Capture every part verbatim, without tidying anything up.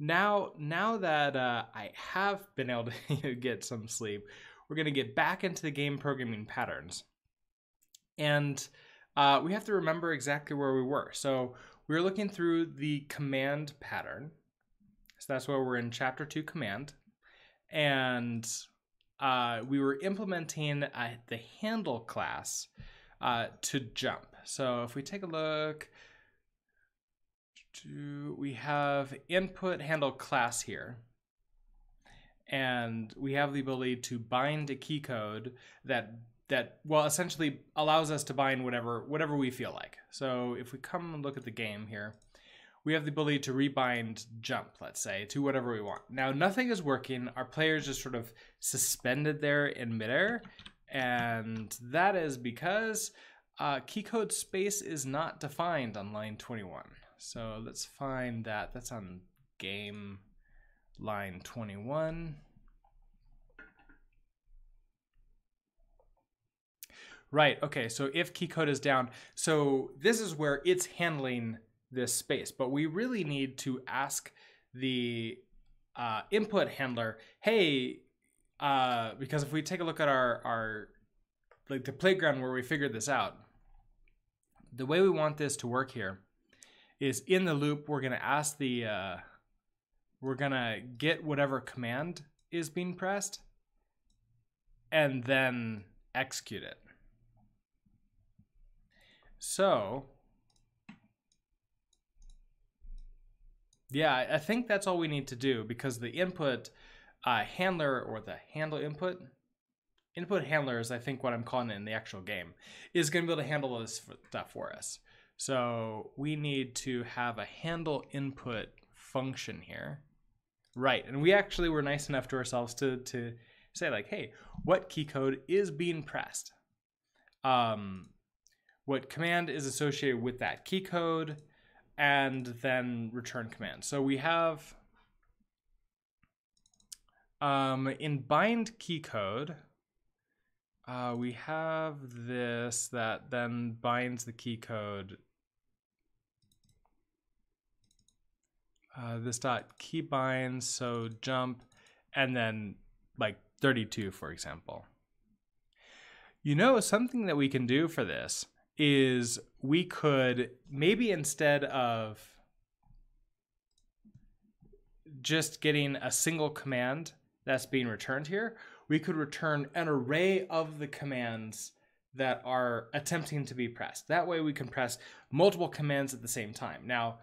now now that uh, I have been able to get some sleep, we're going to get back into the game programming patterns. And uh, we have to remember exactly where we were. So we were looking through the command pattern. So that's where we're in chapter two, command. And uh, we were implementing uh, the handle class uh, to jump. So if we take a look, we have input handle class here. And we have the ability to bind a key code that that well essentially allows us to bind whatever whatever we feel like. So if we come and look at the game here, we have the ability to rebind jump, let's say, to whatever we want. Now nothing is working. Our player is just sort of suspended there in midair, and that is because uh, key code space is not defined on line twenty-one. So let's find that. That's on game line twenty-one. Right, okay, so if key code is down, so this is where it's handling this space, but we really need to ask the uh, input handler, hey, uh, because if we take a look at our, our, like the playground where we figured this out, the way we want this to work here is in the loop, we're gonna ask the, uh, we're gonna get whatever command is being pressed and then execute it. So, yeah, I think that's all we need to do, because the input uh, handler, or the handle input, input handler is I think what I'm calling it in the actual game, is gonna be able to handle this stuff for us. So we need to have a handle input function here. Right, and we actually were nice enough to ourselves to, to say like, hey, what key code is being pressed? Um, What command is associated with that key code, and then return command. So we have um, in bind key code, uh, we have this that then binds the key code. Uh, this dot key binds, so jump, and then like thirty-two, for example. You know, something that we can do for this is we could maybe, instead of just getting a single command that's being returned here, we could return an array of the commands that are attempting to be pressed. That way we can press multiple commands at the same time. Now,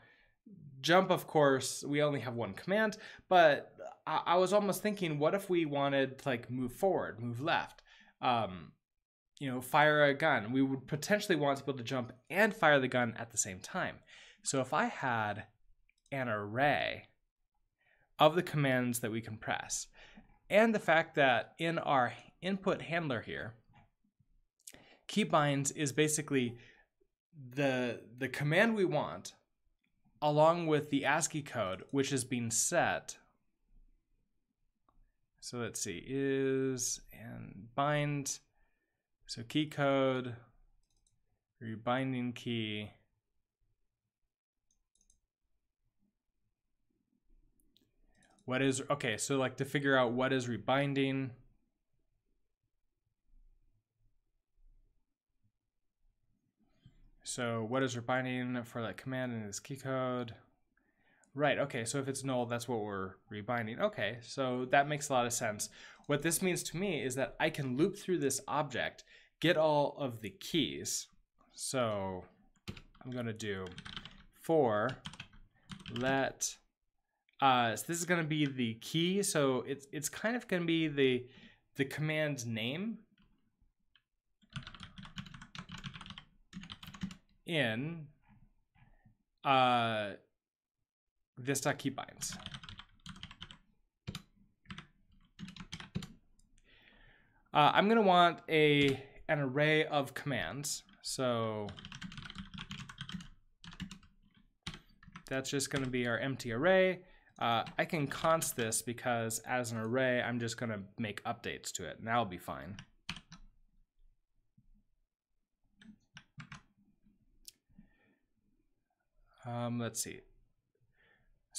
jump, of course, we only have one command, but I, I was almost thinking, what if we wanted to like move forward, move left? Um, you know, fire a gun. We would potentially want to be able to jump and fire the gun at the same time. So if I had an array of the commands that we can press, and the fact that in our input handler here, key binds is basically the, the command we want along with the ASCII code, which is being set. So let's see, is and bind. So key code, rebinding key, what is, okay, so like to figure out what is rebinding, so what is rebinding for that command in this key code, right, okay, so if it's null, that's what we're rebinding, okay, so that makes a lot of sense. What this means to me is that I can loop through this object, get all of the keys. So I'm gonna do for let, uh, so this is gonna be the key. So it's, it's kind of gonna be the, the command name in uh, this.keybinds. Uh, I'm gonna want a an array of commands, so that's just gonna be our empty array. Uh, I can const this because as an array, I'm just gonna make updates to it, and that'll be fine. Um, let's see.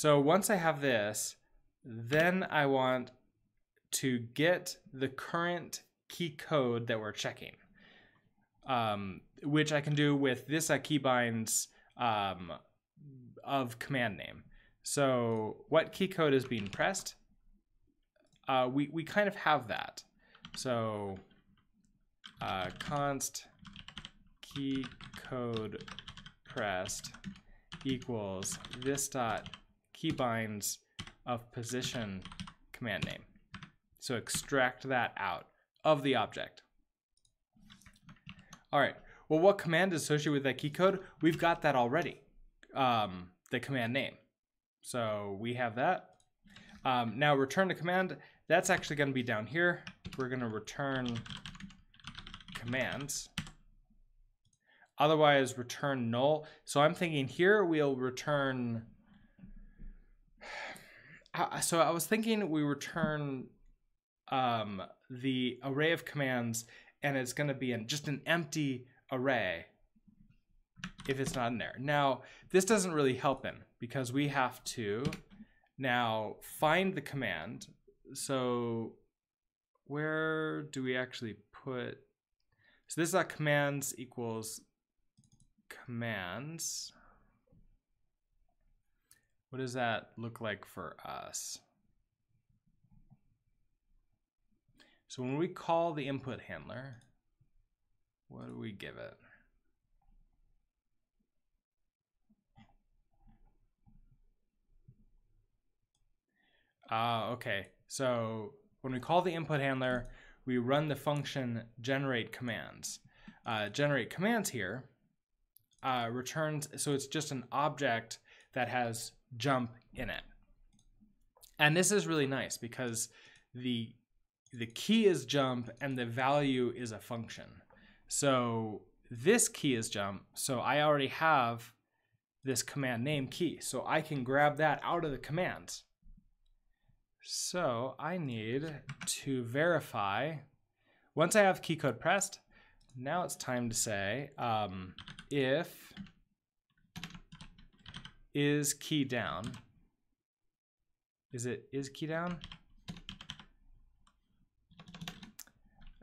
So once I have this, then I want to get the current key code that we're checking, um, which I can do with this uh, keybinds um, of command name. So what key code is being pressed? Uh, we, we kind of have that. So uh, const key code pressed equals this dot keybinds of position command name. So extract that out of the object. All right, well, what command is associated with that key code? We've got that already, um, the command name. So we have that. Um, now return to command, that's actually gonna be down here. We're gonna return commands. Otherwise return null. So I'm thinking here we'll return, so I was thinking we return um, the array of commands, and it's gonna be in just an empty array if it's not in there. Now, this doesn't really help in, because we have to now find the command. So where do we actually put, so this is like commands equals commands. What does that look like for us? So when we call the input handler, what do we give it? Ah, uh, okay. So when we call the input handler, we run the function generate commands. Uh, generate commands here uh, returns, so it's just an object that has jump in it. And this is really nice because the the key is jump and the value is a function. So this key is jump, so I already have this command name key, so I can grab that out of the commands. So I need to verify, once I have key code pressed, now it's time to say um, if is key down, is it is key down?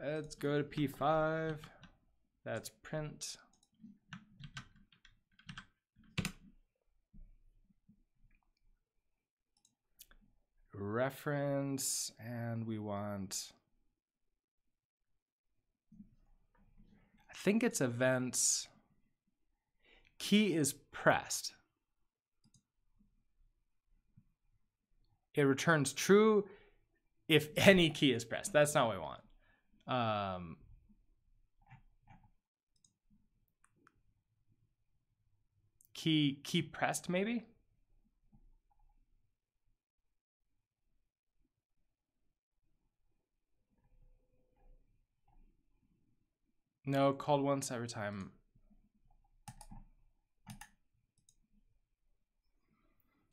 Let's go to P five, that's print. Reference, and we want, I think it's events, key is pressed. It returns true if any key is pressed. That's not what we want. Um, key key pressed maybe. No, called once every time.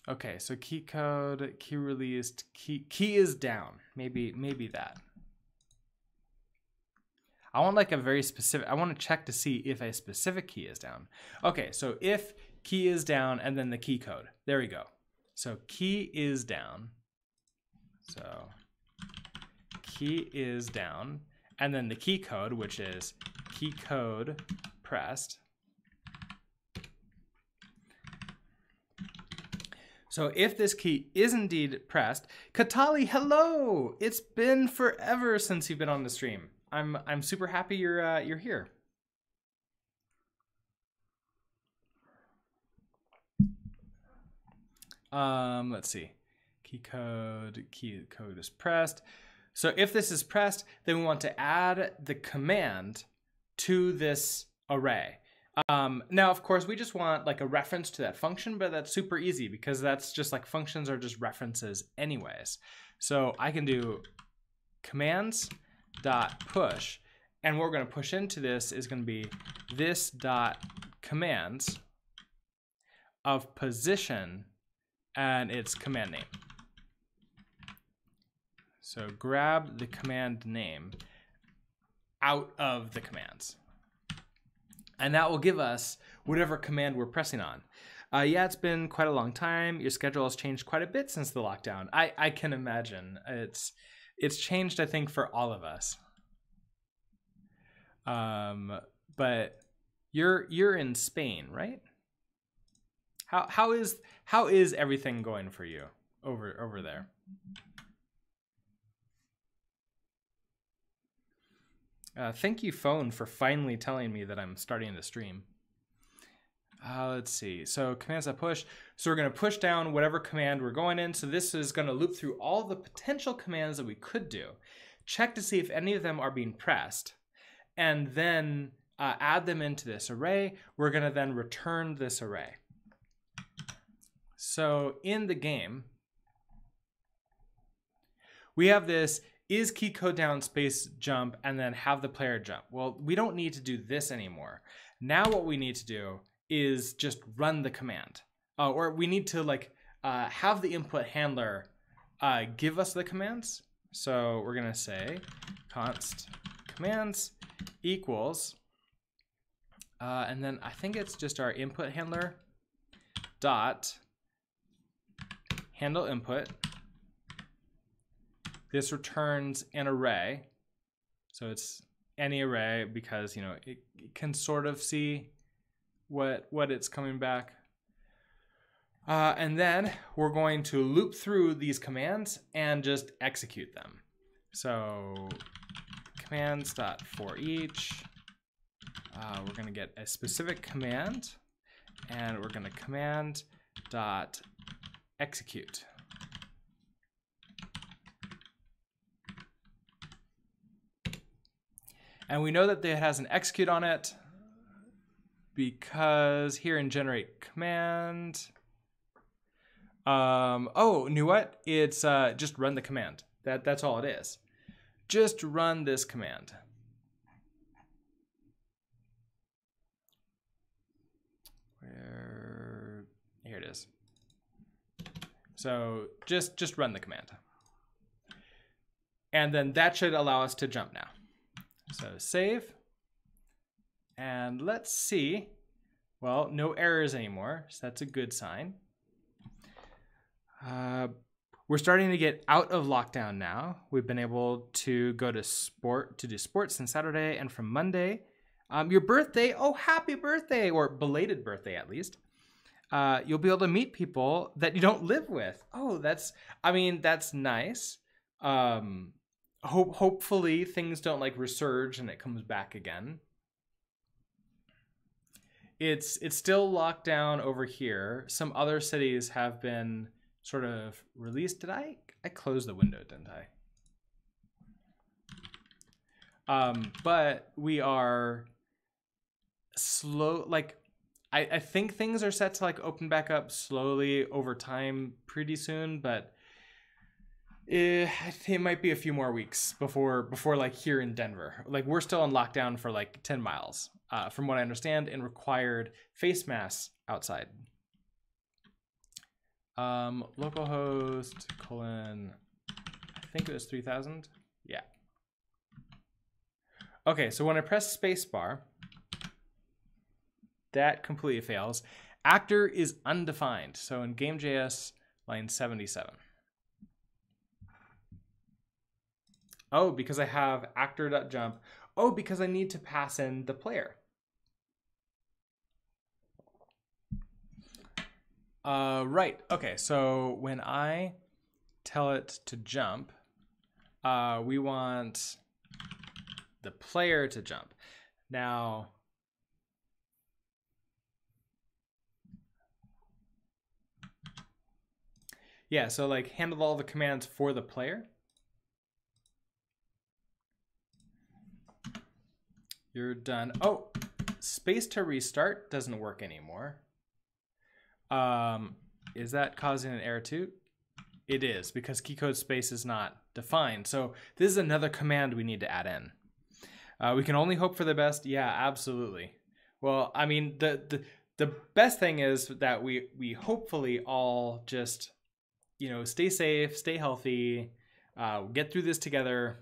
Okay, so key code, key released, key key is down. Maybe maybe that. I want like a very specific, I want to check to see if a specific key is down. Okay, so if key is down and then the key code. There we go. So key is down. So key is down. And then the key code, which is key code pressed. So if this key is indeed pressed, Katali, hello! It's been forever since you've been on the stream. I'm I'm super happy you're uh, you're here. Um, let's see, key code key code is pressed. So if this is pressed, then we want to add the command to this array. Um, now, of course, we just want like a reference to that function, but that's super easy because that's just like functions are just references anyways. So I can do commands dot push, and what we're going to push into this is going to be this dot commands of position and its command name. So grab the command name out of the commands, and that will give us whatever command we're pressing on. Uh, yeah, it's been quite a long time. Your schedule has changed quite a bit since the lockdown. I, I can imagine. It's it's changed, I think, for all of us. Um, but you're you're in Spain, right? How how is how is everything going for you over over there? Uh, thank you, phone, for finally telling me that I'm starting the stream. Uh, let's see. So commands that push. So we're going to push down whatever command we're going in. So this is going to loop through all the potential commands that we could do. Check to see if any of them are being pressed. And then uh, add them into this array. We're going to then return this array. So in the game, we have this is key code down space jump and then have the player jump. Well, we don't need to do this anymore. Now what we need to do is just run the command, uh, or we need to like uh, have the input handler uh, give us the commands. So we're gonna say const commands equals, uh, and then I think it's just our input handler dot handle input. This returns an array, so it's any array because you know it, it can sort of see what what it's coming back. Uh, and then we're going to loop through these commands and just execute them. So commands dot for each, uh, we're going to get a specific command, and we're going to command dot execute. And we know that it has an execute on it because here in generate command, um, oh, you know what? It's uh, just run the command. That, that's all it is. Just run this command. Where, here it is. So just, just run the command. And then that should allow us to jump now. So save, and let's see. Well, no errors anymore, so that's a good sign. Uh, we're starting to get out of lockdown now. We've been able to go to sport to do sports since Saturday, and from Monday, um, your birthday. Oh, happy birthday, or belated birthday at least. Uh, you'll be able to meet people that you don't live with. Oh, that's. I mean, that's nice. Um, Hope, hopefully things don't like resurge and it comes back again. It's it's still locked down over here. Some other cities have been sort of released. Did I I closed the window, didn't I? Um, but we are slow. Like I I think things are set to like open back up slowly over time pretty soon, but. It, it might be a few more weeks before before like here in Denver, like we're still in lockdown for like ten miles, uh, from what I understand, and required face masks outside. Um, localhost colon, I think it was three thousand. Yeah. Okay, so when I press spacebar, that completely fails. Actor is undefined. So in Game.js, line seventy-seven. Oh, because I have actor.jump. Oh, because I need to pass in the player. Uh, right, okay, so when I tell it to jump, uh, we want the player to jump. Now, yeah, so like handle all the commands for the player. You're done. Oh, space to restart doesn't work anymore. Um, is that causing an error too? It is, because keycode space is not defined. So this is another command we need to add in. Uh, we can only hope for the best. Yeah, absolutely. Well, I mean, the the, the best thing is that we, we hopefully all just, you know, stay safe, stay healthy, uh, get through this together.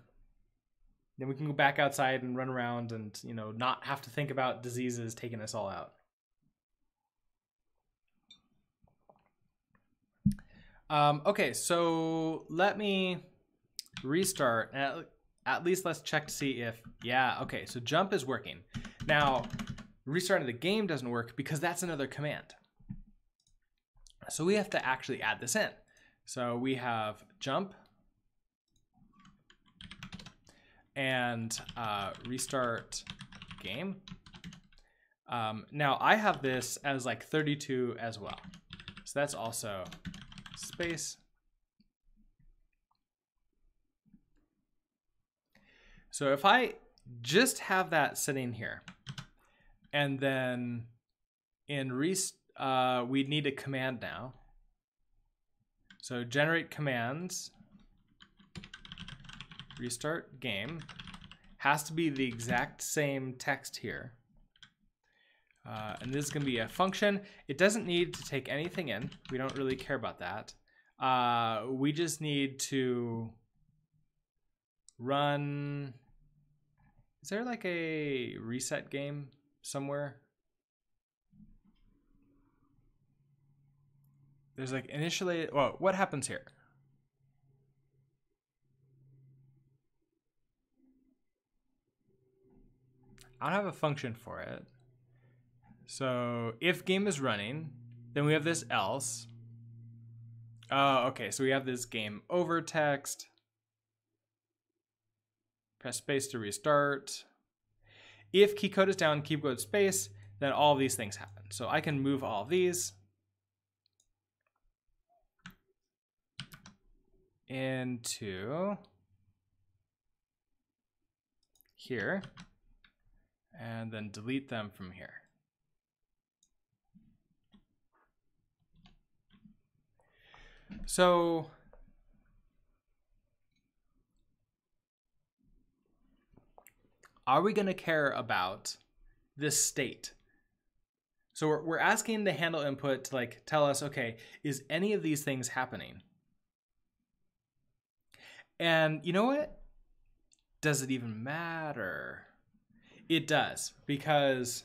Then we can go back outside and run around and, you know, not have to think about diseases taking us all out. Um, okay, so let me restart. At, at least let's check to see if, yeah, okay, so jump is working. Now, restarting the game doesn't work because that's another command. So we have to actually add this in. So we have jump and uh, restart game. Um, now I have this as like thirty-two as well. So that's also space. So if I just have that sitting here, and then in rest, uh, we need a command now. So generate commands, restart game, has to be the exact same text here. Uh, and this is going to be a function. It doesn't need to take anything in. We don't really care about that. Uh, we just need to run. Is there like a reset game somewhere? There's like initially. Whoa, what happens here? I don't have a function for it. So if game is running, then we have this else. Oh, okay, so we have this game over text. Press space to restart. If key code is down, key code space, then all these things happen. So I can move all these. Into here, and then delete them from here. So are we going to care about this state? So we're, we're asking the handle input to like tell us, okay, is any of these things happening? And you know what? Does it even matter? It does, because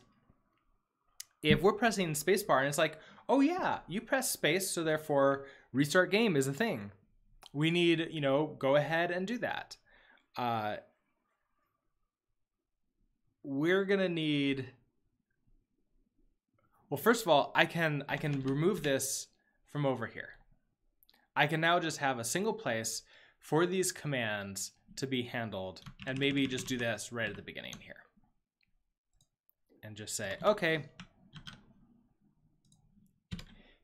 if we're pressing spacebar and it's like, oh yeah, you press space, so therefore restart game is a thing. We need, you know, go ahead and do that. Uh, we're gonna need. Well, first of all, I can I can remove this from over here. I can now just have a single place for these commands to be handled, and maybe just do this right at the beginning here. And just say, okay,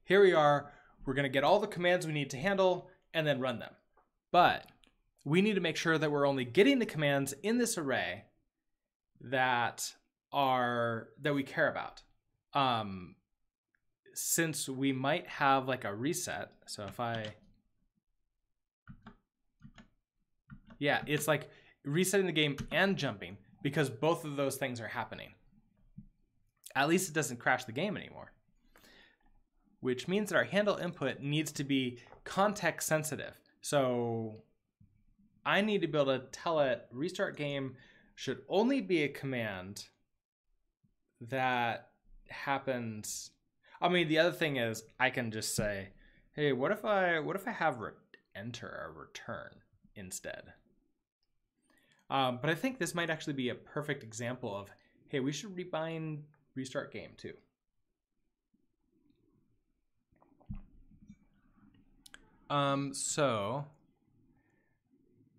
here we are. We're gonna get all the commands we need to handle and then run them. But we need to make sure that we're only getting the commands in this array that are, that we care about. Um, since we might have like a reset, so if I, yeah, it's like resetting the game and jumping because both of those things are happening. At least it doesn't crash the game anymore, which means that our handle input needs to be context sensitive. So I need to be able to tell it restart game should only be a command that happens. I mean, the other thing is I can just say, hey, what if I, what if I have re- enter or return instead? Um, but I think this might actually be a perfect example of, hey, we should rebind restart game too. Um, so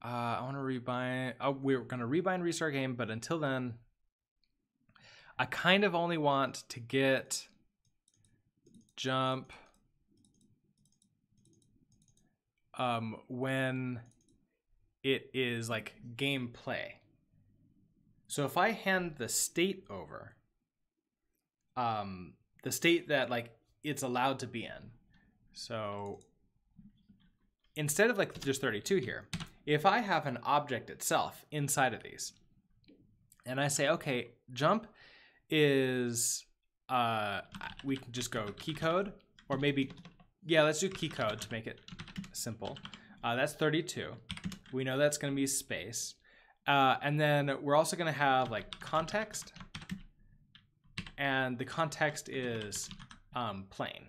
uh, I want to rebind, oh, we're going to rebind restart game, but until then, I kind of only want to get jump um, when it is like gameplay. So if I hand the state over, um, the state that like it's allowed to be in. So instead of like just thirty-two here, if I have an object itself inside of these, and I say, okay, jump is, uh, we can just go key code, or maybe, yeah, let's do key code to make it simple. Uh, that's thirty-two. We know that's going to be space. Uh, and then we're also going to have like context. And the context is um, plain.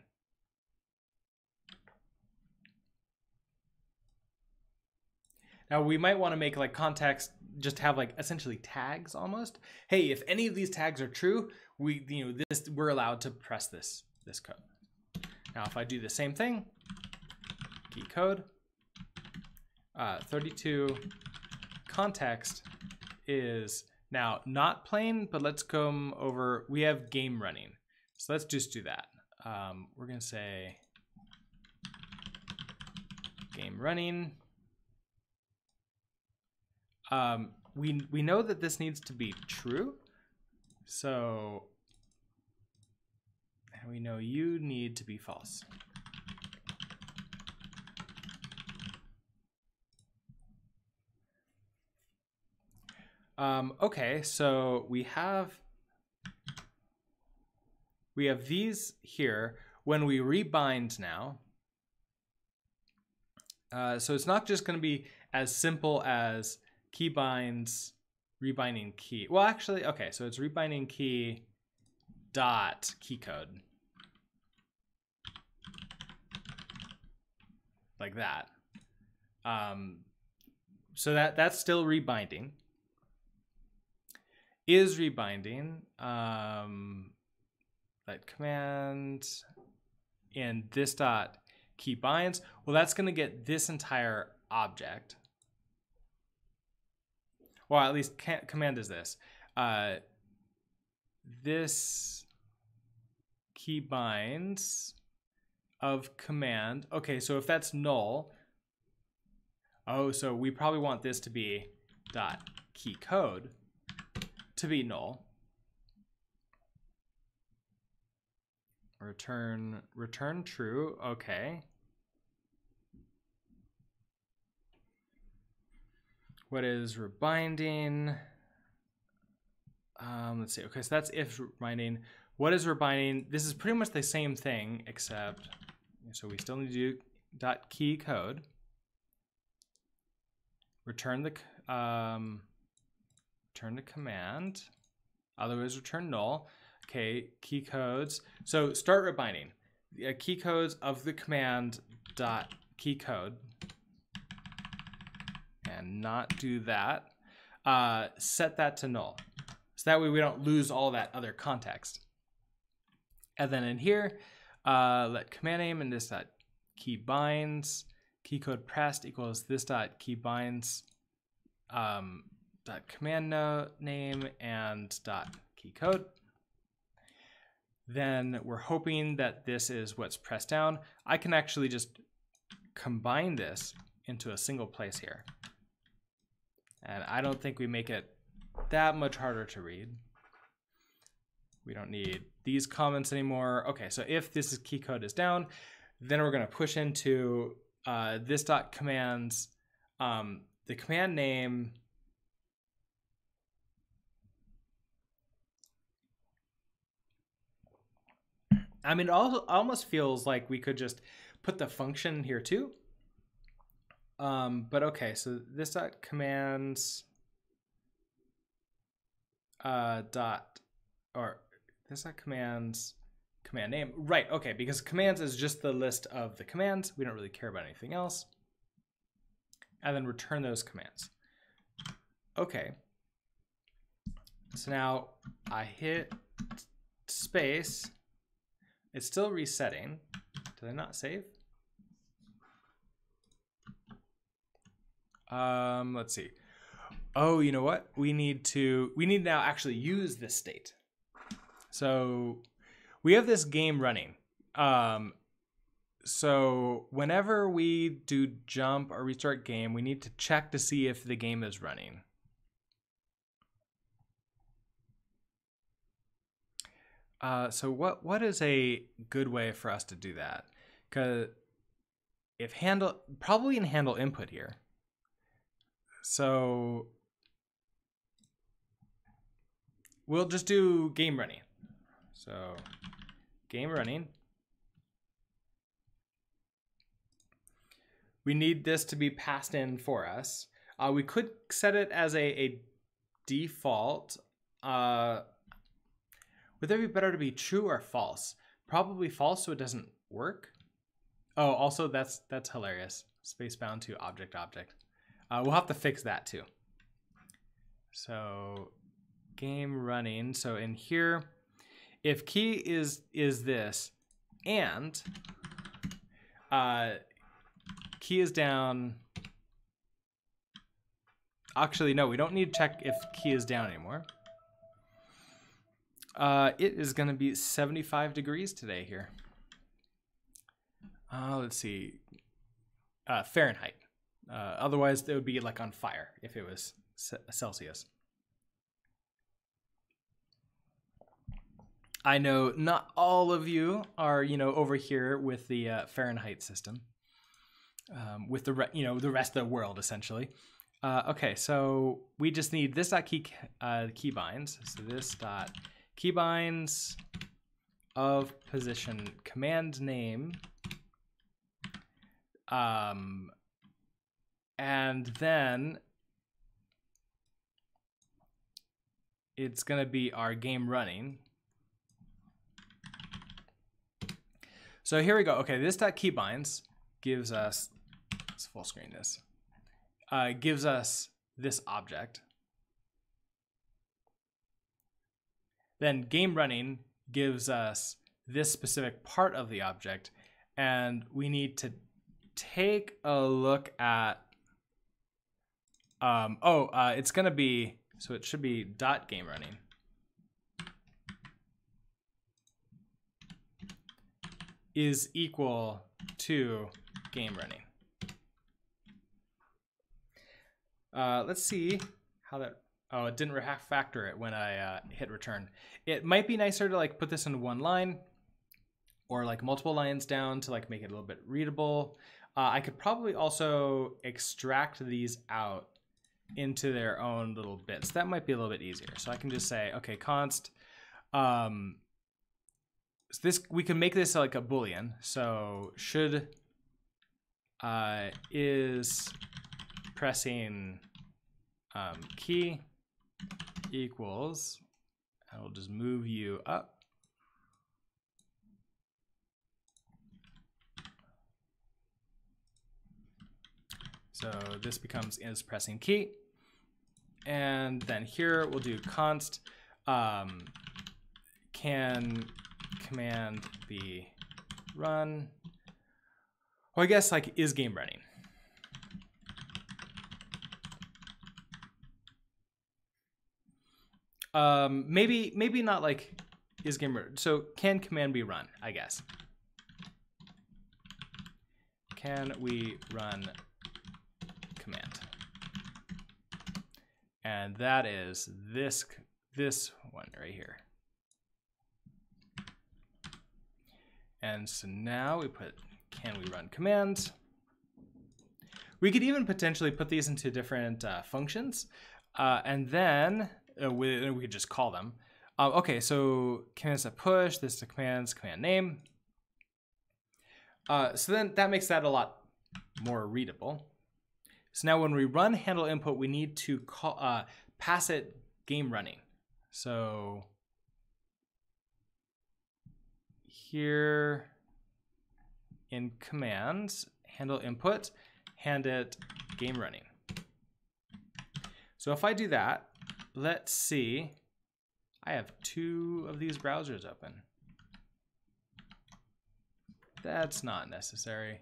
Now we might want to make like context, just have like essentially tags almost. Hey, if any of these tags are true, we, you know, this, we're allowed to press this, this code. Now, if I do the same thing, key code, uh, thirty-two context is now not plain, but let's come over, we have game running. So let's just do that. Um, we're gonna say game running. Um, we, we know that this needs to be true. So, and we know you need to be false. Um, okay, so we have, we have these here. When we rebind now, uh, so it's not just gonna be as simple as key binds, rebinding key. Well, actually, okay, so it's rebinding key dot key code. Like that. Um, so that, that's still rebinding. Is rebinding, um, that command, and this dot key binds. Well, that's gonna get this entire object. Well, at least can't, command is this. Uh, this key binds of command. Okay, so if that's null, oh, so we probably want this to be dot key code to be null. Return return true. Okay. What is rebinding? Um, let's see. Okay, so that's if rebinding. What is rebinding? This is pretty much the same thing, except so we still need to do dot key code. Return the um, return the command. Otherwise, return null. Okay, key codes. So start rebinding. Uh, key codes of the command dot key code. And not do that, uh, set that to null. So that way we don't lose all that other context. And then in here, uh, let command name and this dot key binds, key code pressed equals this dot key binds, um, dot command no, name and dot key code. Then we're hoping that this is what's pressed down. I can actually just combine this into a single place here. And I don't think we make it that much harder to read. We don't need these comments anymore. Okay, so if this is key code is down, then we're gonna push into uh, this dot commands, um, the command name, I mean, it almost feels like we could just put the function here too. Um, but okay, so this dot commands uh, dot or this dot commands command name, right? Okay, because commands is just the list of the commands. We don't really care about anything else. And then return those commands. Okay. So now I hit space. It's still resetting. Did I not save? Um, let's see. Oh, you know what? We need to, we need now actually use this state. So we have this game running. Um, so whenever we do jump or restart game, we need to check to see if the game is running. Uh, so what, what is a good way for us to do that? 'Cause if handle, probably in handle input here. So we'll just do game running. So game running. We need this to be passed in for us. Uh, we could set it as a, a default. Uh, would it be better to be true or false? Probably false, so it doesn't work. Oh, also that's that's hilarious. Space bound to object object. Uh, we'll have to fix that too. So game running. So in here, if key is is this, and uh, key is down. Actually, no, we don't need to check if key is down anymore. Uh, it is going to be seventy-five degrees today here. Uh, let's see, uh, Fahrenheit. Uh, otherwise, it would be like on fire if it was Celsius. I know not all of you are, you know, over here with the uh, Fahrenheit system, um, with the re you know the rest of the world essentially. Uh, okay, so we just need this dot key uh, keybinds. So this dot keybinds of position command name. Um, and then it's going to be our game running. So here we go. Okay, this dot keybinds gives us, let's full screen this, uh, gives us this object. Then game running gives us this specific part of the object, and we need to take a look at um oh uh it's gonna be, so it should be dot game running, is equal to game running. Uh let's see how that, oh, it didn't refactor it when I uh, hit return. It might be nicer to like put this in one line or like multiple lines down to like make it a little bit readable. Uh, I could probably also extract these out into their own little bits. That might be a little bit easier. So I can just say, okay, const. Um, so this, we can make this like a Boolean. So should uh, is pressing um, key equals, and we'll just move you up. So this becomes is pressing key. And then here we'll do const um, can command be run. Well, I guess like is game running. Um, maybe maybe not like is game run. So can command be run, I guess. Can we run command? And that is this this one right here. And so now we put can we run command. We could even potentially put these into different uh, functions, uh, and then uh, we, we could just call them. Uh, okay, so command's a push, this is the command's command name. Uh, so then that makes that a lot more readable. So now when we run handle input, we need to call, uh, pass it game running. So here in commands, handle input, hand it game running. So if I do that, let's see. I have two of these browsers open. That's not necessary.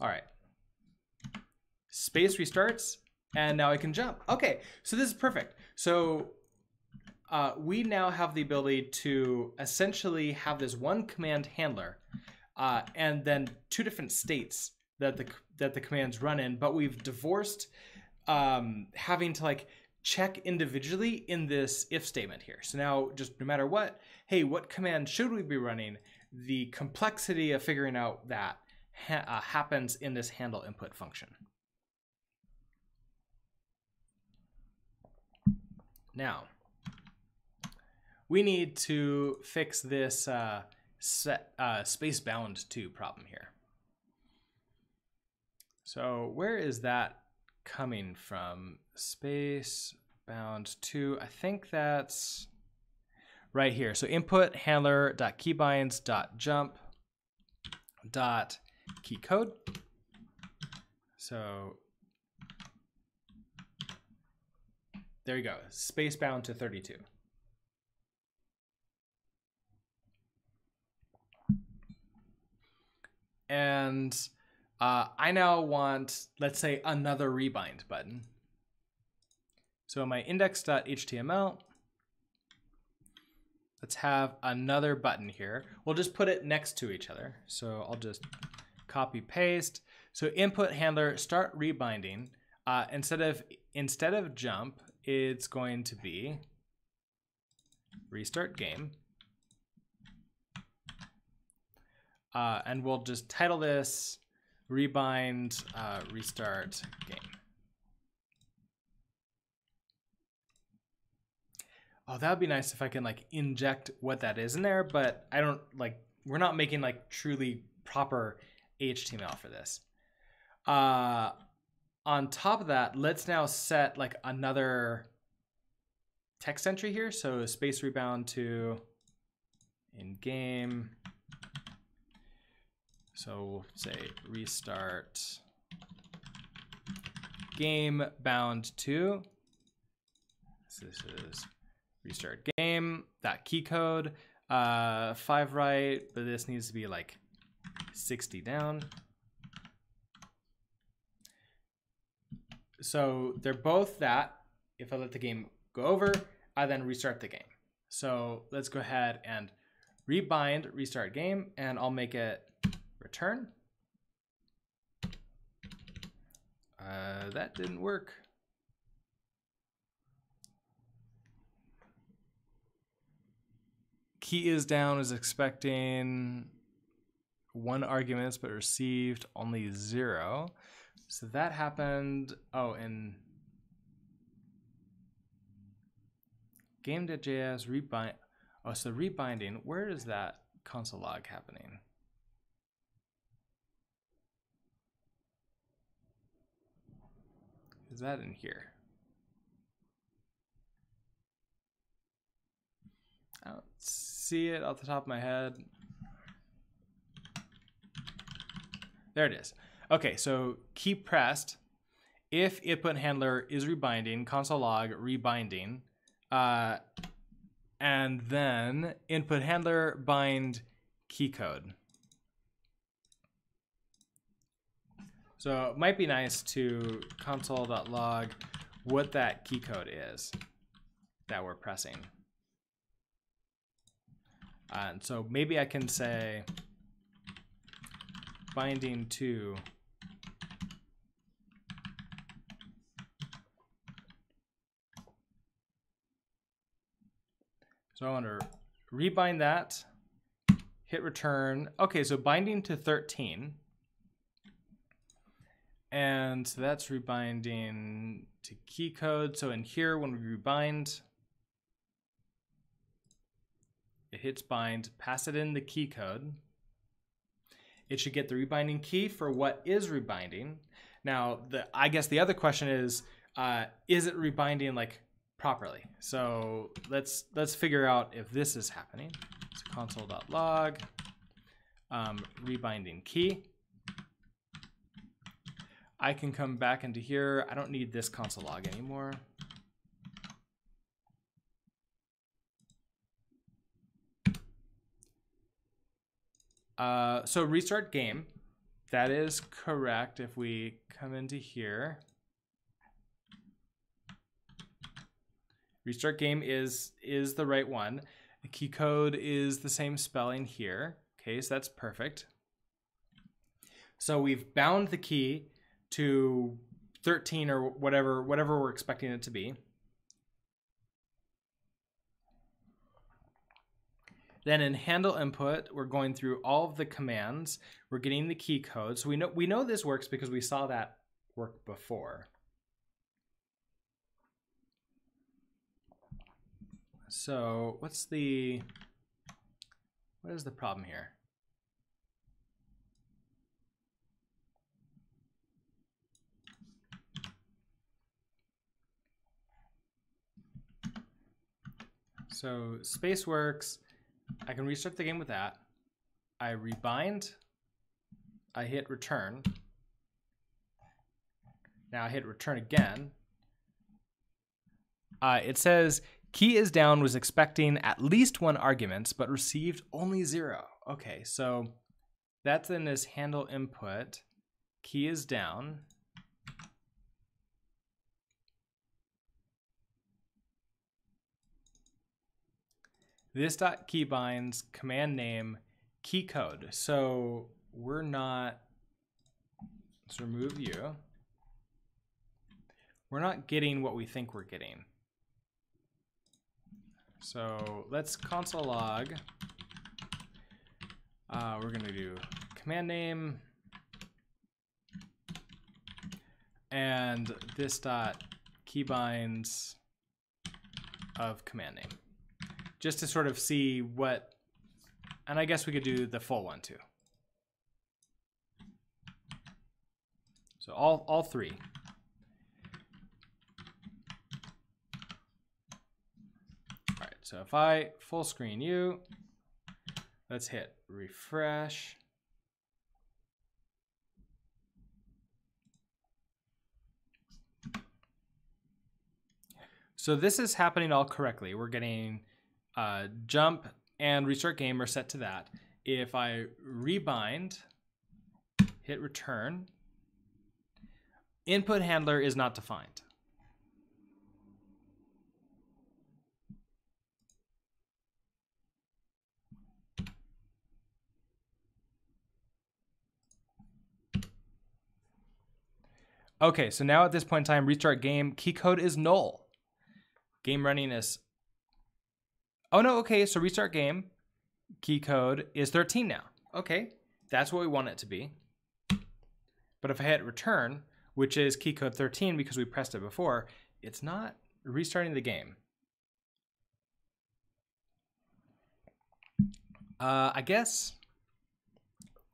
All right. Space restarts, and now I can jump. Okay, so this is perfect. So uh, we now have the ability to essentially have this one command handler, uh, and then two different states that the that the commands run in. But we've divorced um, having to like check individually in this if statement here. So now, just no matter what, hey, what command should we be running? The complexity of figuring out that ha uh, happens in this handle input function. Now, we need to fix this uh, set, uh, space bound to problem here. So where is that coming from? Space bound to, I think that's right here. So input handler dot keybinds dot jump dot key code. So There you go, space bound to thirty-two. And uh, I now want, let's say, another rebind button. So in my index dot H T M L, let's have another button here. We'll just put it next to each other. So I'll just copy paste. So input handler start rebinding. Uh, instead of instead of jump, it's going to be restart game. Uh, and we'll just title this rebind uh, restart game. Oh, that'd be nice if I can like inject what that is in there, but I don't like, we're not making like truly proper H T M L for this. Uh, on top of that, let's now set like another text entry here. So space rebound to in game. So we'll say restart game bound to, so this is restart game, that key code, uh, five right, but this needs to be like sixty down. So they're both that. If I let the game go over, I then restart the game. So let's go ahead and rebind, restart game, and I'll make it return. Uh, that didn't work. Key is down is expecting one arguments, but received only zero. So that happened. Oh, in game dot J S rebind. Oh, so rebinding. Where is that console log happening? Is that in here? I don't see it off the top of my head. There it is. Okay, so key pressed. If input handler is rebinding, console log rebinding, uh, and then input handler bind key code. So it might be nice to console dot log what that key code is that we're pressing. Uh, and so maybe I can say binding to so I want to rebind that, hit return. Okay, so binding to thirteen, and so that's rebinding to key code. So in here, when we rebind, it hits bind, pass it in the key code. It should get the rebinding key for what is rebinding. Now, the, I guess the other question is, uh, is it rebinding like properly? So let's let's figure out if this is happening. So console dot log, um, rebinding key. I can come back into here. I don't need this console log anymore. Uh, so restart game, that is correct. If we come into here, restart game is is the right one. The key code is the same spelling here. Okay, so that's perfect. So we've bound the key to thirteen or whatever whatever we're expecting it to be. Then in handle input, we're going through all of the commands. We're getting the key code. So we know we know this works because we saw that work before. So what's the, what is the problem here? So space works. I can restart the game with that. I rebind, I hit return. Now I hit return again. Uh, it says, key is down was expecting at least one arguments, but received only zero. Okay, so that's in this handle input. Key is down. This dot key binds command name key code. So we're not, let's remove you. We're not getting what we think we're getting. So let's console log. Uh, we're gonna do command name and this dot key binds of command name, just to sort of see what, and I guess we could do the full one too. So all, all three. All right, so if I full screen you, let's hit refresh. So this is happening all correctly. We're getting Uh, jump and restart game are set to that. If I rebind, hit return, input handler is not defined. Okay, so now at this point in time, restart game, key code is null. Game running is Oh no, okay, so restart game, key code is thirteen now. Okay, that's what we want it to be. But if I hit return, which is key code thirteen because we pressed it before, it's not restarting the game. Uh, I guess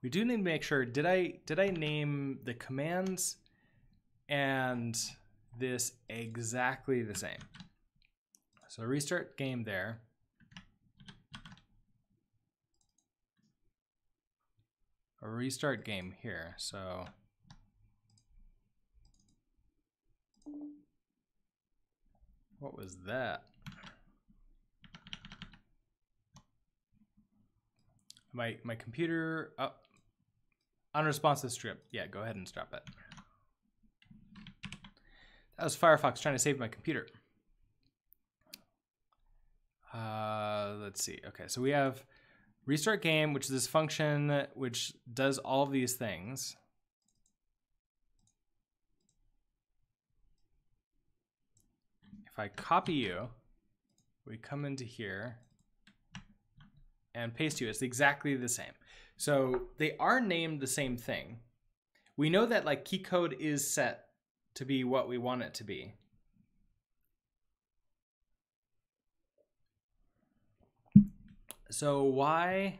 we do need to make sure, did I, did I name the commands and this exactly the same? So restart game there. A restart game here, so. What was that? My, my computer, oh, unresponsive strip. Yeah, go ahead and stop it. That was Firefox trying to save my computer. Uh, let's see, okay, so we have restart game, which is this function which does all of these things. If I copy you, we come into here and paste you. It's exactly the same. So they are named the same thing. We know that like key code is set to be what we want it to be. So why,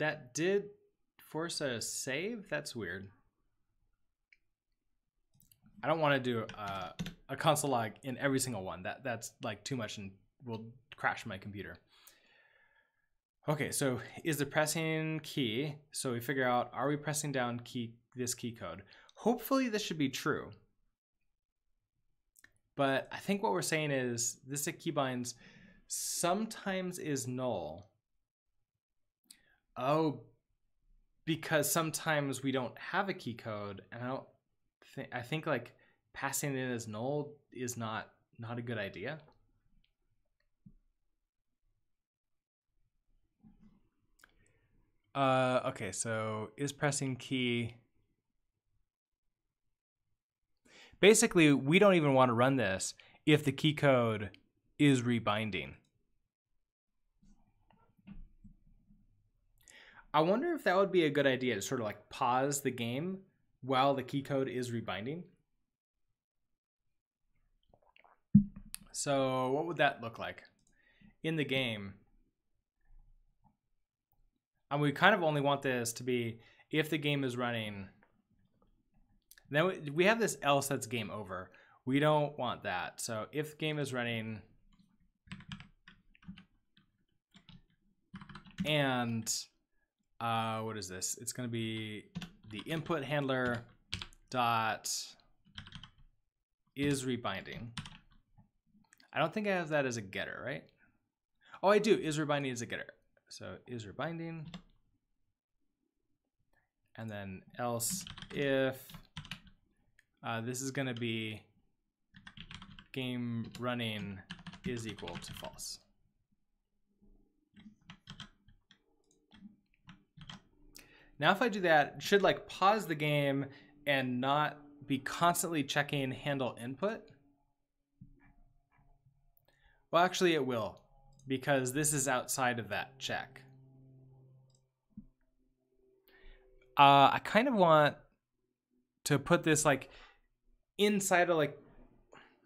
that did force a save? That's weird. I don't want to do uh, a console log in every single one. That that's like too much and will crash my computer. Okay, so is the pressing key? So we figure out, are we pressing down key this key code? Hopefully this should be true. But I think what we're saying is this at key binds sometimes is null. Oh, because sometimes we don't have a key code, and I don't think I think like passing it as null is not not a good idea. Uh, okay, so is pressing key. Basically, we don't even want to run this if the key code is rebinding. I wonder if that would be a good idea to sort of like pause the game while the key code is rebinding. So what would that look like in the game? And we kind of only want this to be if the game is running. Then we have this else that's game over. We don't want that. So if game is running and uh, what is this? It's gonna be the input handler dot is rebinding. I don't think I have that as a getter, right? Oh, I do. Is rebinding is a getter. So is rebinding, and then else if uh, this is going to be game running is equal to false. Now, if I do that, it should like pause the game and not be constantly checking handle input. Well, actually it will, because this is outside of that check. Uh, I kind of want to put this like inside of like,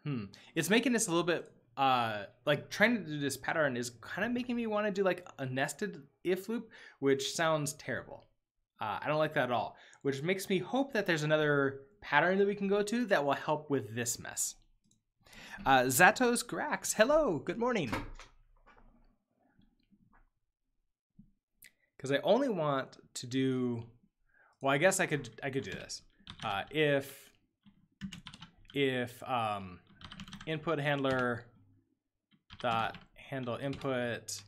hmm, it's making this a little bit uh, like trying to do this pattern is kind of making me want to do like a nested if loop, which sounds terrible. Uh, I don't like that at all, which makes me hope that there's another pattern that we can go to that will help with this mess. Uh, Zatos Grax, hello, good morning. Because I only want to do, well, I guess I could I could do this. Uh, if if um, input handler dot handle input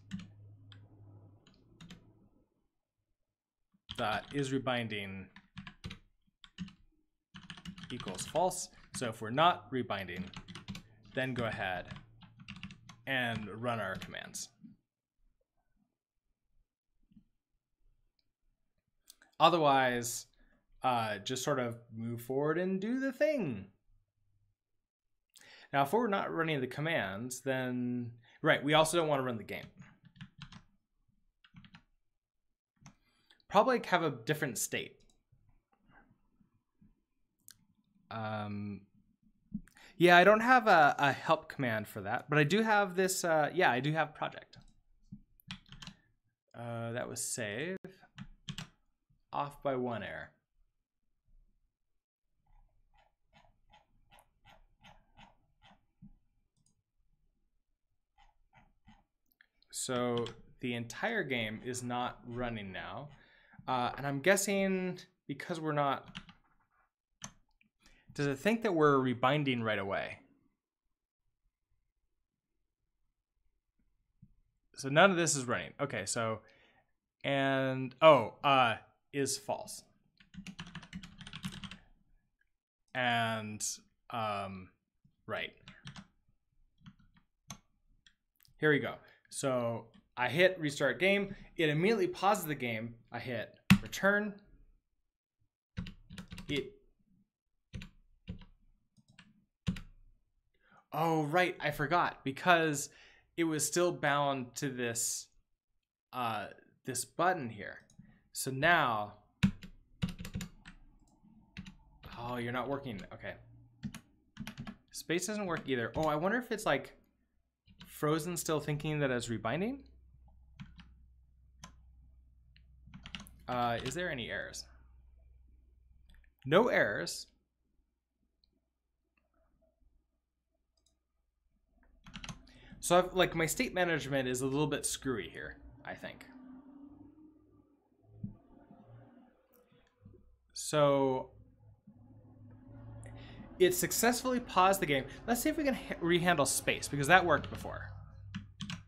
dot is rebinding equals false. So if we're not rebinding, then go ahead and run our commands. Otherwise, uh, just sort of move forward and do the thing. Now, if we're not running the commands, then, right, we also don't want to run the game. Probably have a different state. Um, yeah, I don't have a, a help command for that, but I do have this, uh, yeah, I do have project. Uh, that was save. Off by one error. So the entire game is not running now. Uh, and I'm guessing because we're not, does it think that we're rebinding right away? So none of this is running. Okay, so, and, oh, uh, is false. And, um, right. Here we go. So I hit restart game. It immediately pauses the game. I hit return. It. Oh, right. I forgot, because it was still bound to this, uh, this button here. So now, oh, you're not working. Okay. Space doesn't work either. Oh, I wonder if it's like frozen still thinking that it's rebinding. Uh, is there any errors? No errors. So I've, like, my state management is a little bit screwy here, I think. So it successfully paused the game. Let's see if we can rehandle space, because that worked before.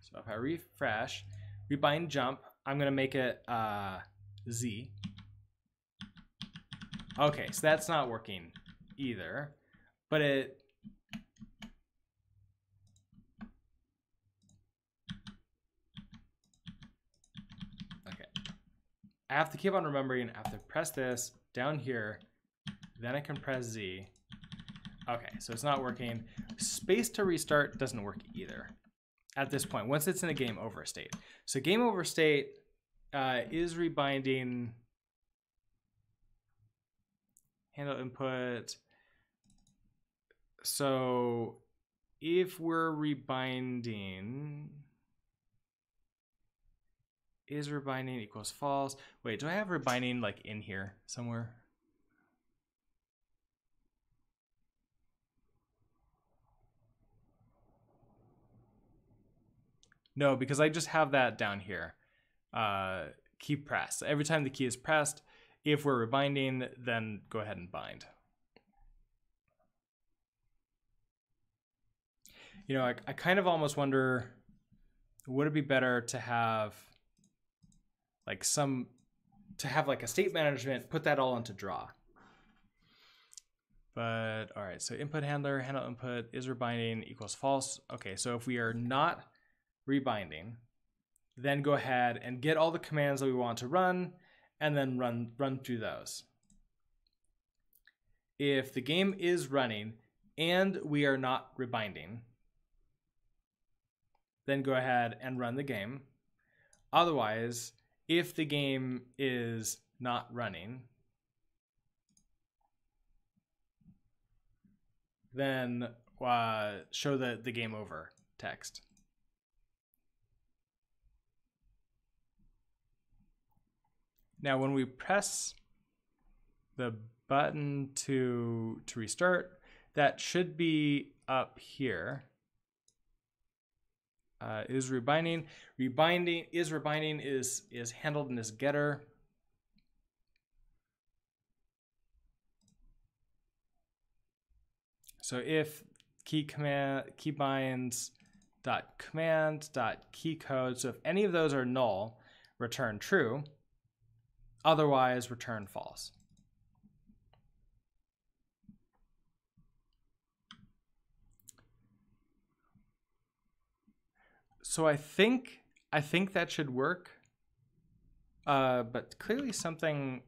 So if I refresh, rebind jump, I'm going to make it uh, Z. Okay, so that's not working either, but it. Okay. I have to keep on remembering, I have to press this down here, then I can press Z. Okay, so it's not working. Space to restart doesn't work either at this point, once it's in a game over state. So game over state uh, is rebinding handle input. So if we're rebinding, is rebinding equals false. Wait, do I have rebinding like in here somewhere? No, because I just have that down here. Uh, key press. Every time the key is pressed, If we're binding, then go ahead and bind. You know, I, I kind of almost wonder, would it be better to have like some, to have like a state management, put that all into draw? But all right, so input handler, handle input, is rebinding equals false. Okay, so if we are not rebinding, then go ahead and get all the commands that we want to run and then run, run through those. If the game is running and we are not rebinding, then go ahead and run the game. Otherwise, if the game is not running, then uh, show the, the game over text. Now, when we press the button to, to restart, that should be up here. Uh, is rebinding, rebinding is rebinding is is handled in this getter. So if key command key binds dot command dot key code. So if any of those are null, return true. Otherwise, return false. So I think I think that should work, uh, but clearly something,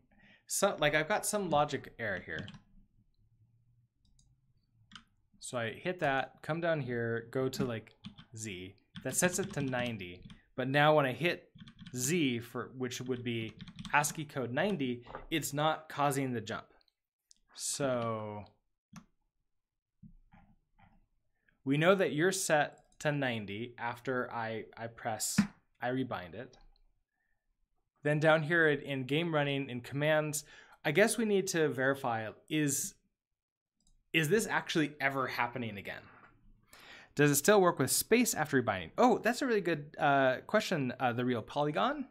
so, like I've got some logic error here. So I hit that, come down here, go to like Z. That sets it to ninety. But now when I hit Z, for which would be ASCII code ninety, it's not causing the jump. So we know that you're set to ninety after I, I press, I rebind it. Then down here in game running, in commands, I guess we need to verify, is, is this actually ever happening again? Does it still work with space after rebinding? Oh, that's a really good uh, question, uh, The Real Pygon,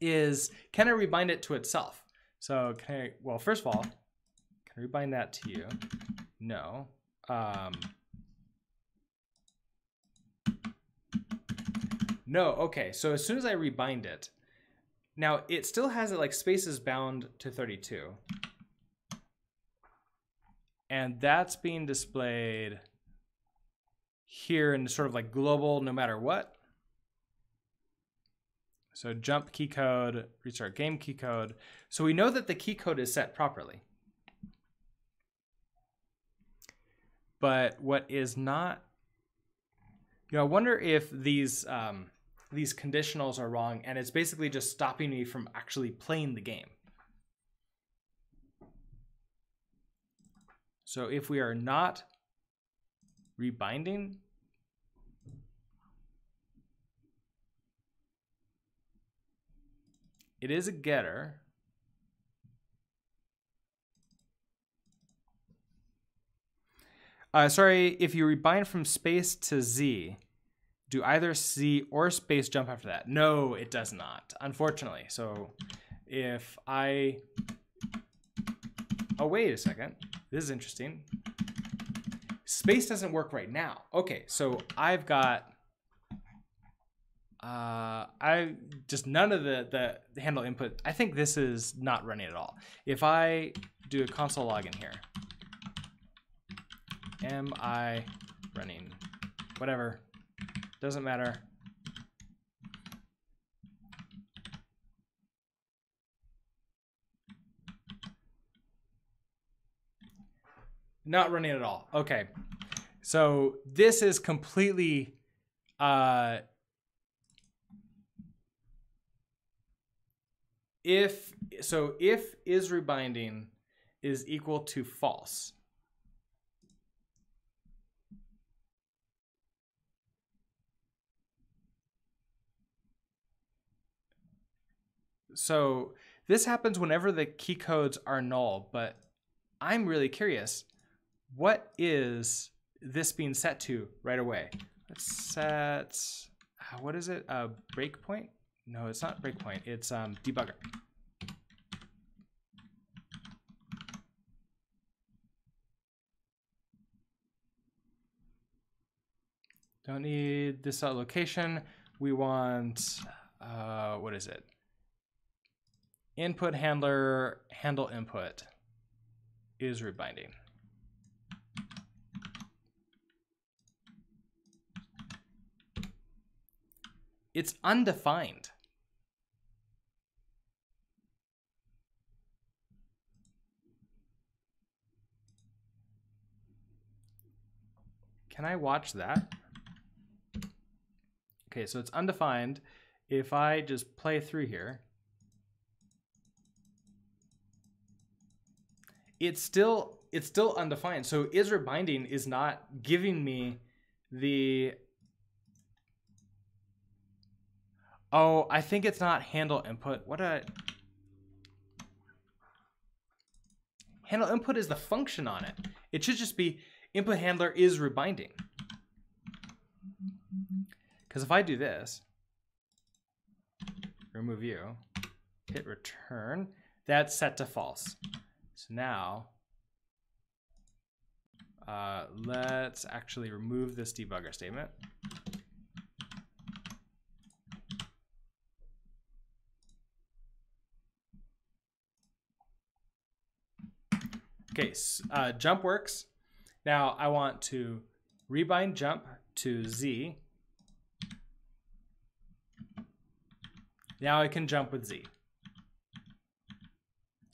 is can I rebind it to itself? So can I, well, first of all, can I rebind that to you? No. Um, No, okay, so as soon as I rebind it, now it still has it like spaces bound to thirty-two. And that's being displayed here in sort of like global no matter what. So jump key code, restart game key code. So we know that the key code is set properly. But what is not, you know, I wonder if these, um, these conditionals are wrong, and it's basically just stopping me from actually playing the game. So if we are not rebinding, it is a getter. Uh, sorry, if you rebind from space to Z, do either Z or space jump after that? No, it does not, unfortunately. So if I, oh, wait a second. This is interesting. Space doesn't work right now. Okay, so I've got, uh, I just none of the, the handle input. I think this is not running at all. If I do a console login here, am I running? Whatever, doesn't matter. Not running at all. Okay, so this is completely uh, if so. If is rebinding is equal to false. So this happens whenever the key codes are null, but I'm really curious, what is this being set to right away? Let's set, what is it, a breakpoint? No, it's not breakpoint, it's um, debugger. Don't need this location. We want, uh, what is it? Input handler, handle input is root binding. It's undefined. Can I watch that? Okay, so it's undefined. If I just play through here, it's still it's still undefined. So isRoot binding is not giving me the. Oh, I think it's not handle input. What a handle input is the function on it. It should just be input handler is root binding. Because if I do this, remove you, hit return, that's set to false. So now uh, let's actually remove this debugger statement. Okay, uh, jump works. Now I want to rebind jump to Z. Now I can jump with Z.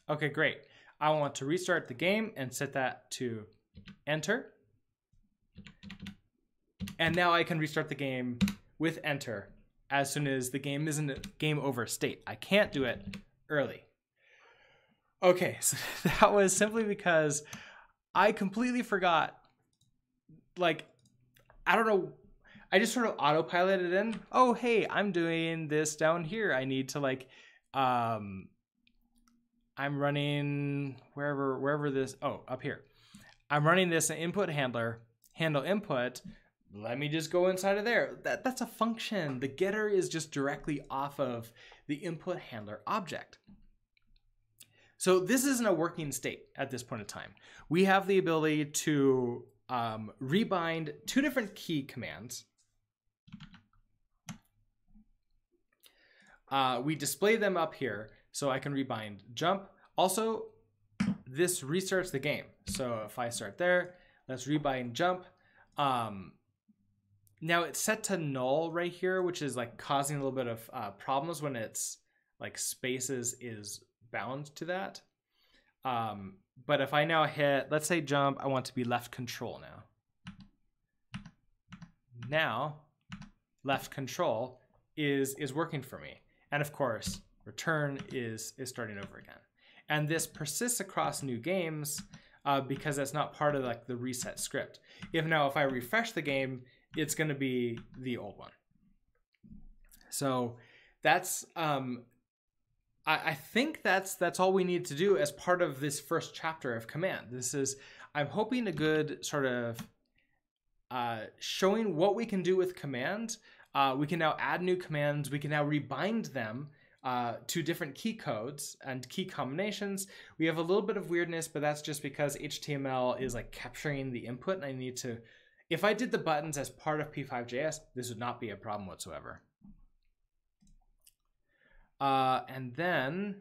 Okay, great. I want to restart the game and set that to enter. And now I can restart the game with enter as soon as the game is in a game over state. I can't do it early. Okay, so that was simply because I completely forgot, like, I don't know, I just sort of autopiloted in. Oh, hey, I'm doing this down here. I need to like, um, I'm running wherever, wherever this, oh, up here. I'm running this input handler, handle input. Let me just go inside of there. That, that's a function. The getter is just directly off of the input handler object. So this isn't a working state at this point in time. We have the ability to um, rebind two different key commands. Uh, we display them up here, so I can rebind jump. Also, this restarts the game. So if I start there, let's rebind jump. Um, now it's set to null right here, which is like causing a little bit of uh, problems when it's like spaces is bound to that. Um, but if I now hit, let's say jump, I want to be left control now. Now, left control is is working for me. And of course, return is, is starting over again. And this persists across new games uh, because that's not part of like the reset script. If now, if I refresh the game, it's gonna be the old one. So that's, um, I think that's that's all we need to do as part of this first chapter of Command. This is, I'm hoping, a good sort of uh, showing what we can do with Command. Uh, we can now add new commands. We can now rebind them uh, to different key codes and key combinations. We have a little bit of weirdness, but that's just because H T M L is like capturing the input, and I need to, if I did the buttons as part of p five dot j s, this would not be a problem whatsoever. Uh, and then,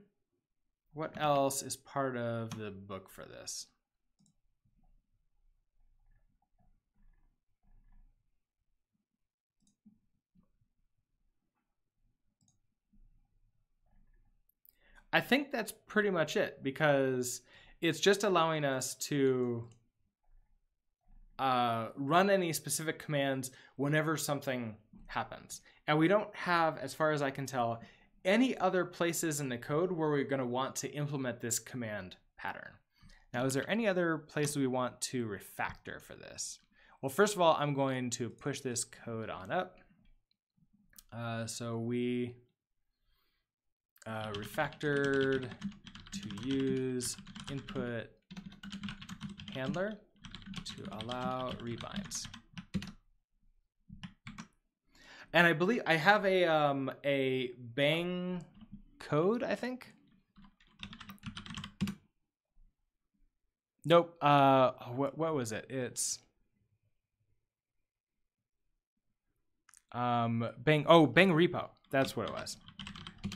what else is part of the book for this? I think that's pretty much it, because it's just allowing us to uh, run any specific commands whenever something happens. And we don't have, as far as I can tell, any other places in the code where we're going to want to implement this command pattern. Now, is there any other place we want to refactor for this? Well, first of all, I'm going to push this code on up. Uh, so we uh, refactored to use input handler to allow rebinds. And I believe I have a um, a bang code, I think. Nope. Uh, what what was it? It's um, bang, oh, bang repo. That's what it was.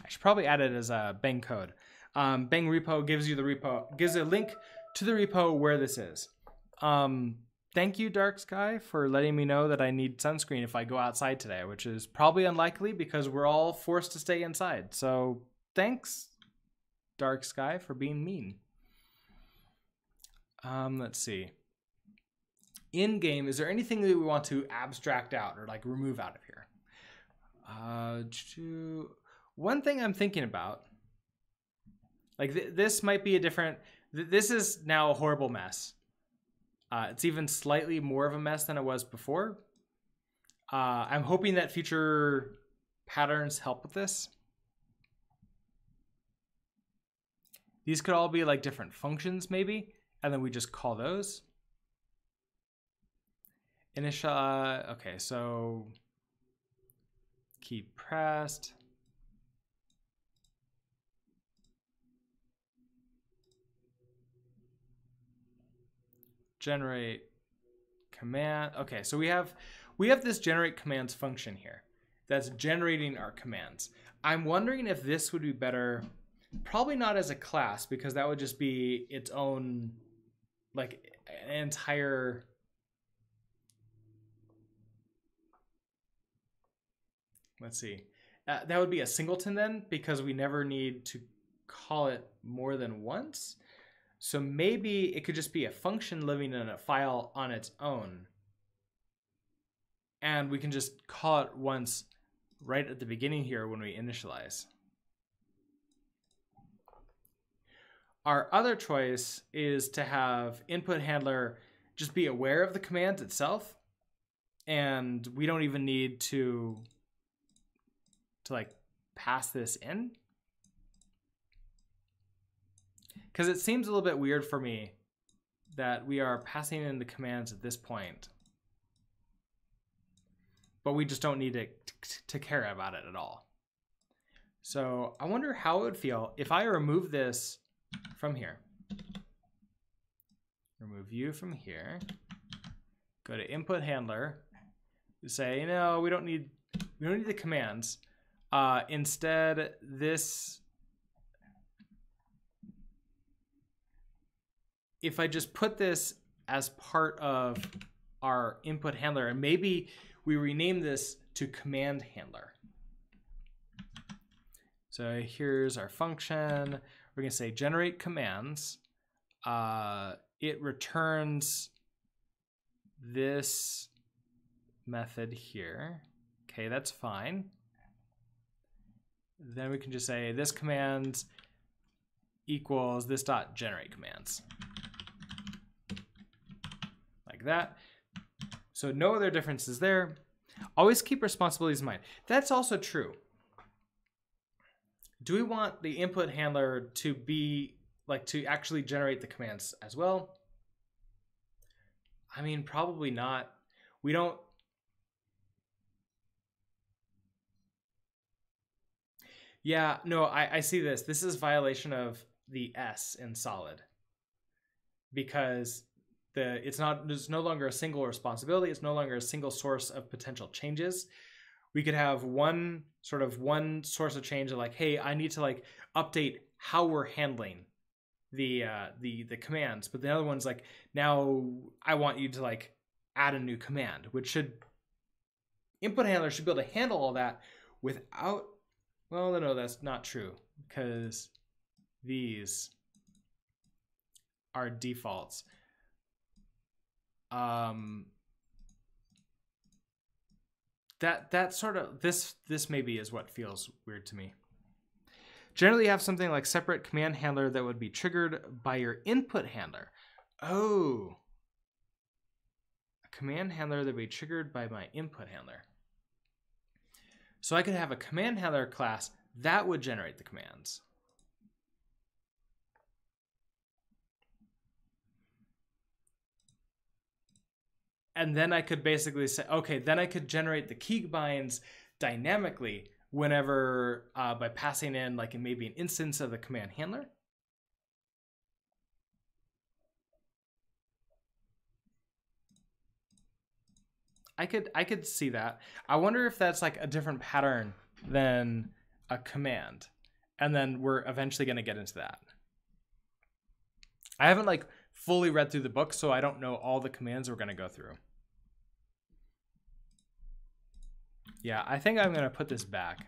I should probably add it as a bang code. Um, bang repo gives you the repo, gives a link to the repo where this is. Um, thank you, Dark Sky, for letting me know that I need sunscreen if I go outside today, which is probably unlikely because we're all forced to stay inside. So thanks, Dark Sky, for being mean. Um, let's see. In game, is there anything that we want to abstract out or like remove out of here? Uh, to, one thing I'm thinking about, like th this might be a different, th this is now a horrible mess. Uh, it's even slightly more of a mess than it was before. Uh, I'm hoping that future patterns help with this. These could all be like different functions maybe, and then we just call those. Initial, uh, okay, so keep pressed. Generate command. Okay, so we have we have this generate commands function here that's generating our commands. I'm wondering if this would be better, probably not as a class, because that would just be its own, like an entire Let's see. Uh, that would be a singleton then, because we never need to call it more than once. So maybe it could just be a function living in a file on its own. And we can just call it once right at the beginning here when we initialize. Our other choice is to have input handler just be aware of the command itself. And we don't even need to to like pass this in, because it seems a little bit weird for me that we are passing in the commands at this point, but we just don't need to, to care about it at all. So I wonder how it would feel if I remove this from here. Remove you from here, go to input handler, say, you know, we don't need, we don't need the commands. Uh, instead, this, if I just put this as part of our input handler, and maybe we rename this to command handler. So here's our function. We're going to say generate commands. Uh, it returns this method here. Okay, that's fine. Then we can just say this command equals this dot generate commands, like that. So no other differences there. Always keep responsibilities in mind. That's also true. Do we want the input handler to be like to actually generate the commands as well? I mean, probably not. We don't. Yeah, no, I, I see this. This is violation of the S in Solid, because the it's not there's no longer a single responsibility. It's no longer a single source of potential changes. We could have one sort of one source of change of like, hey, I need to like update how we're handling the uh, the the commands. But the other one's like, now I want you to like add a new command, which should input handler should be able to handle all that without. Well, no, no, that's not true, because these are defaults. Um, that that sort of this this maybe is what feels weird to me. Generally, you have something like separate command handler that would be triggered by your input handler. Oh, a command handler that would be triggered by my input handler. So I could have a command handler class that would generate the commands. And then I could basically say, okay, then I could generate the keybinds dynamically whenever uh, by passing in like maybe an instance of the command handler. I could I could see that. I wonder if that's like a different pattern than a command. And then we're eventually going to get into that. I haven't like fully read through the book, so I don't know all the commands we're going to go through. Yeah, I think I'm going to put this back.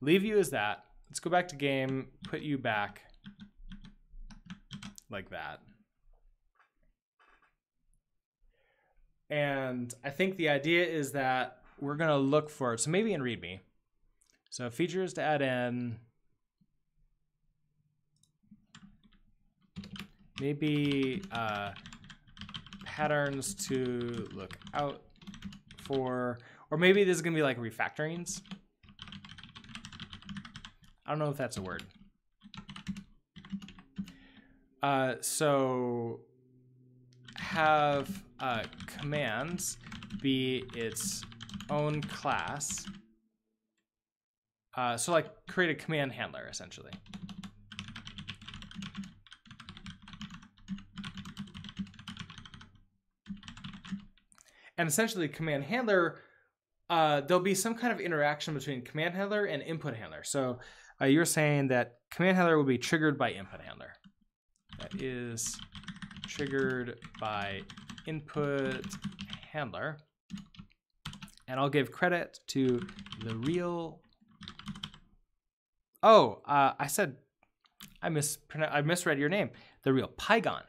Leave you as that. Let's go back to game, put you back like that. And I think the idea is that we're going to look for it. So maybe in README. So features to add in. Maybe uh, patterns to look out for. Or maybe this is going to be like refactorings. I don't know if that's a word. Uh, so have uh, commands be its own class. Uh, so like create a command handler essentially. And essentially command handler, uh, there'll be some kind of interaction between command handler and input handler. So uh, you're saying that command handler will be triggered by input handler. That is triggered by input handler. And I'll give credit to the real. Oh, uh, I said, I, mispron- I misread your name. The Real Pygon.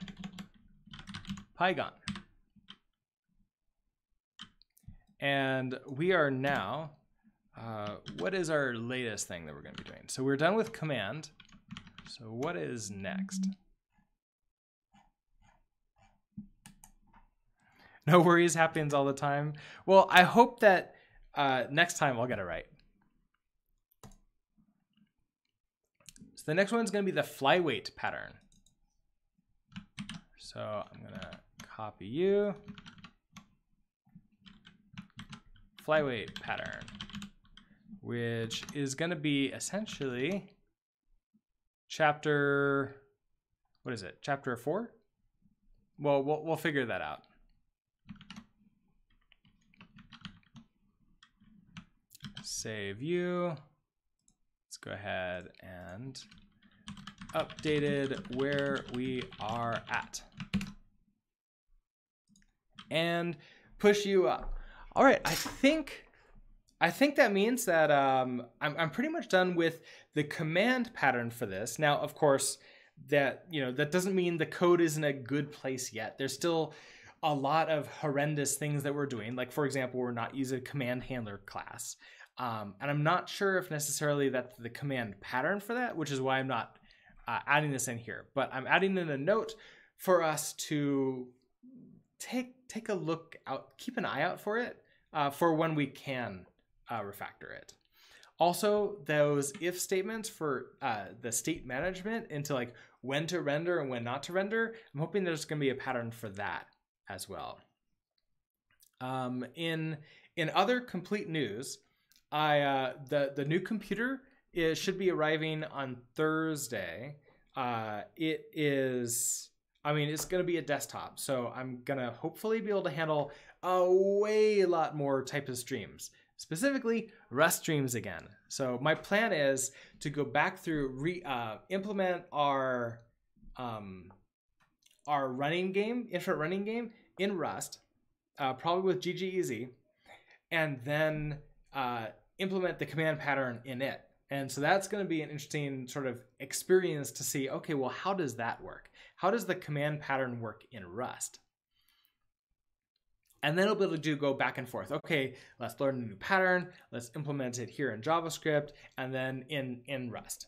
Pygon. And we are now, uh, what is our latest thing that we're going to be doing? So we're done with command. So what is next? No worries, happens all the time. Well, I hope that uh, next time I'll get it right. So the next one's going to be the flyweight pattern. So I'm going to copy you. Flyweight pattern, which is going to be essentially chapter, what is it? Chapter four? Well, we'll, we'll figure that out. Save you. Let's go ahead and updated where we are at. And push you up. All right, I think I think that means that um, I'm, I'm pretty much done with the command pattern for this. Now, of course, that you know that doesn't mean the code is in a good place yet. There's still a lot of horrendous things that we're doing. Like, for example, we're not using a command handler class. Um, and I'm not sure if necessarily that's the command pattern for that, which is why I'm not uh, adding this in here. But I'm adding in a note for us to take Take a look out, keep an eye out for it, uh, for when we can uh, refactor it. Also, those if statements for uh, the state management into like when to render and when not to render, I'm hoping there's gonna be a pattern for that as well. Um, in in other complete news, I uh, the, the new computer is, should be arriving on Thursday. Uh, it is... I mean, it's going to be a desktop, so I'm going to hopefully be able to handle a way lot more types of streams, specifically Rust streams again. So my plan is to go back through, re, uh, implement our um, our running game, infinite running game in Rust, uh, probably with G G E Z, and then uh, implement the command pattern in it. And so that's going to be an interesting sort of experience to see, okay, well, how does that work? How does the command pattern work in Rust? And then it'll be able to do go back and forth. Okay, let's learn a new pattern. Let's implement it here in JavaScript and then in, in Rust.